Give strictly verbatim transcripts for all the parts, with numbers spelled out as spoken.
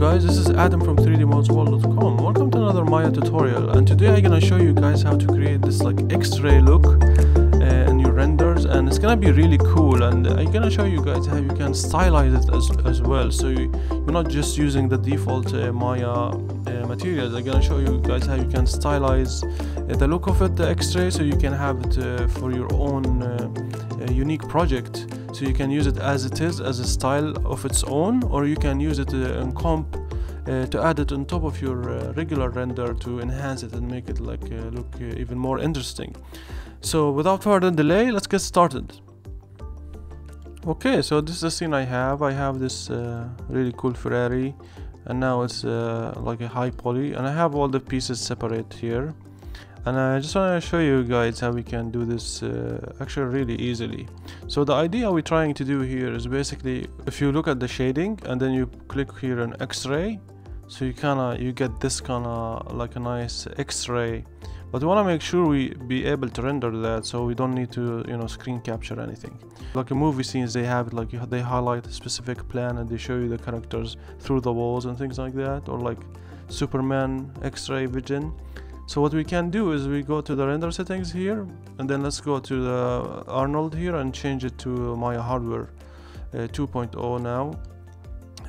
guys, this is Adam from three d models world dot com. Welcome to another Maya tutorial, and today I'm gonna show you guys how to create this like X-ray look uh, in your renders, and it's gonna be really cool. And I'm gonna show you guys how you can stylize it as, as well, so you, you're not just using the default uh, Maya uh, materials. I'm gonna show you guys how you can stylize uh, the look of it, the X-ray, so you can have it uh, for your own uh, uh, unique project. So you can use it as it is, as a style of its own, or you can use it uh, in comp uh, to add it on top of your uh, regular render to enhance it and make it like uh, look uh, even more interesting. So without further delay, let's get started. Okay, so this is the scene I have. I have this uh, really cool Ferrari, and now it's uh, like a high poly, and I have all the pieces separate here. And I just want to show you guys how we can do this uh, actually really easily. So the idea we're trying to do here is basically, if you look at the shading and then you click here on X-ray, so you kind of you get this kind of like a nice X-ray. But we want to make sure we be able to render that, so we don't need to, you know, screen capture anything. Like in movie scenes, they have like they highlight a specific plan and they show you the characters through the walls and things like that, or like Superman X-ray vision. So what we can do is we go to the render settings here, and then let's go to the Arnold here and change it to Maya hardware uh, two point oh now.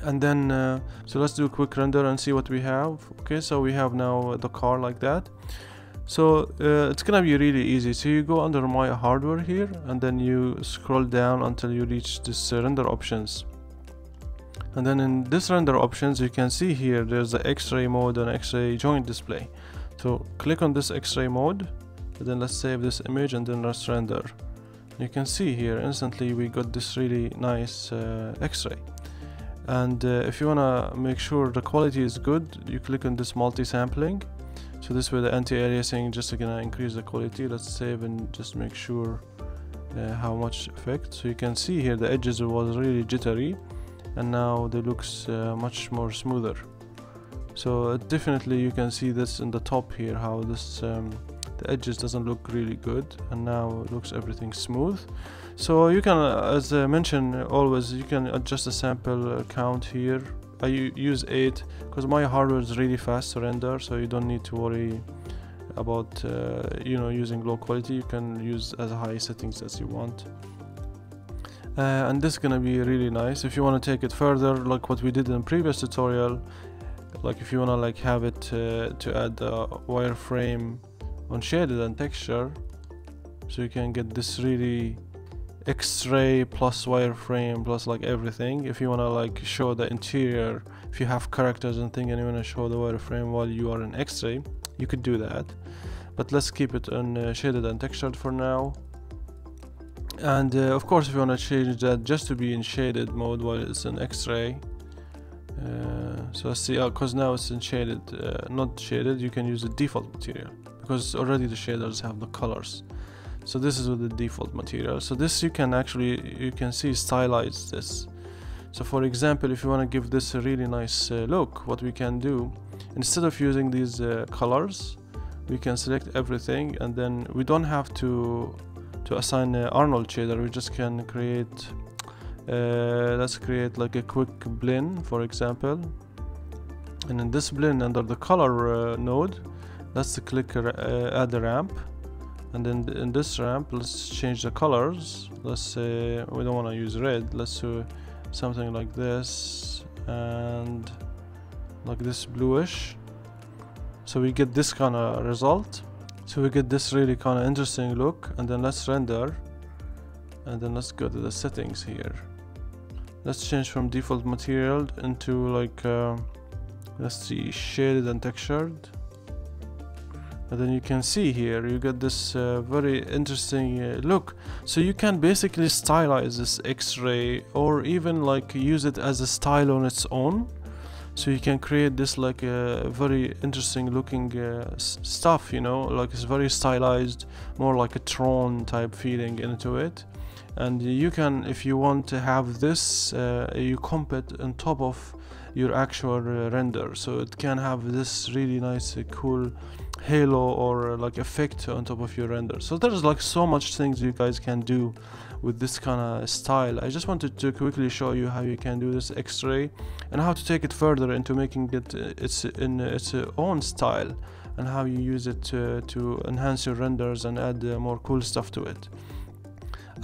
And then uh, so let's do a quick render and see what we have. Okay, so we have now the car like that. So uh, it's gonna be really easy. So you go under Maya hardware here, and then you scroll down until you reach this uh, render options. And then in this render options, you can see here there's the X-ray mode and X-ray joint display. So click on this X-ray mode, and then let's save this image and then let's render. You can see here instantly we got this really nice uh, X-ray. And uh, if you wanna make sure the quality is good, you click on this multi-sampling. So this way the anti-aliasing just gonna increase the quality. Let's save and just make sure uh, how much effect. So you can see here the edges was really jittery, and now they looks uh, much more smoother. So definitely you can see this in the top here, how this um, the edges doesn't look really good, and now it looks everything smooth. So you can, as I mentioned always, you can adjust the sample count here. I use eight because my hardware is really fast to render, so you don't need to worry about uh, you know, using low quality. You can use as high settings as you want. Uh, and this is gonna be really nice. If you want to take it further, like what we did in the previous tutorial, like if you wanna like have it uh, to add a wireframe on shaded and texture, so you can get this really X-ray plus wireframe plus like everything. If you wanna like show the interior, if you have characters and thing and you wanna show the wireframe while you are in X-ray, you could do that. But let's keep it on uh, shaded and textured for now. And uh, of course, if you wanna change that just to be in shaded mode while it's in X-ray. Uh, so let's see, because uh, now it's in shaded, uh, not shaded, you can use the default material because already the shaders have the colors. So this is with the default material. So this you can actually, you can see stylize this. So for example, if you want to give this a really nice uh, look, what we can do, instead of using these uh, colors, we can select everything, and then we don't have to to assign uh, Arnold shader. We just can create Uh, let's create like a quick blend, for example, and in this blend under the color uh, node, let's click uh, add a ramp, and then in this ramp let's change the colors. Let's say uh, we don't want to use red. Let's do something like this and like this bluish, so we get this kind of result. So we get this really kind of interesting look, and then let's render, and then let's go to the settings here. Let's change from default material into like uh, let's see, shaded and textured, and then you can see here you get this uh, very interesting uh, look. So you can basically stylize this X-ray, or even like use it as a style on its own, so you can create this like a uh, very interesting looking uh, stuff, you know, like it's very stylized, more like a Tron type feeling into it. And you can, if you want to have this, uh, you comp it on top of your actual uh, render, so it can have this really nice uh, cool halo or uh, like effect on top of your render. So there's like so much things you guys can do with this kind of style. I just wanted to quickly show you how you can do this X-ray and how to take it further into making it its in its own style, and how you use it uh, to enhance your renders and add uh, more cool stuff to it.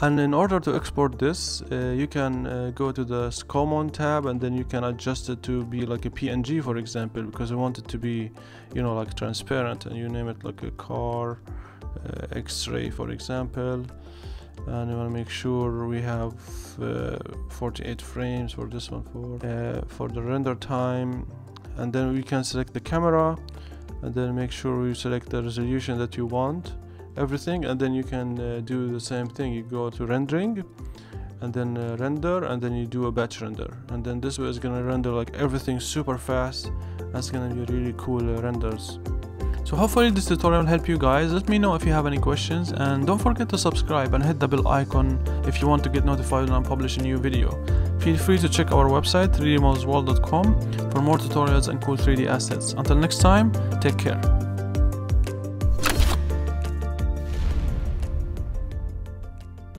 And in order to export this, uh, you can uh, go to the Common tab, and then you can adjust it to be like a P N G, for example, because we want it to be, you know, like transparent, and you name it like a car uh, X-ray, for example. And you want to make sure we have uh, forty-eight frames for this one for uh, for the render time. And then we can select the camera, and then make sure you select the resolution that you want, everything, and then you can uh, do the same thing. You go to rendering, and then uh, render, and then you do a batch render, and then this way is gonna render like everything super fast. That's gonna be really cool uh, renders. So hopefully this tutorial helped you guys. Let me know if you have any questions, and don't forget to subscribe and hit the bell icon if you want to get notified when I publish a new video. Feel free to check our website three D models world dot com for more tutorials and cool three D assets. Until next time, take care.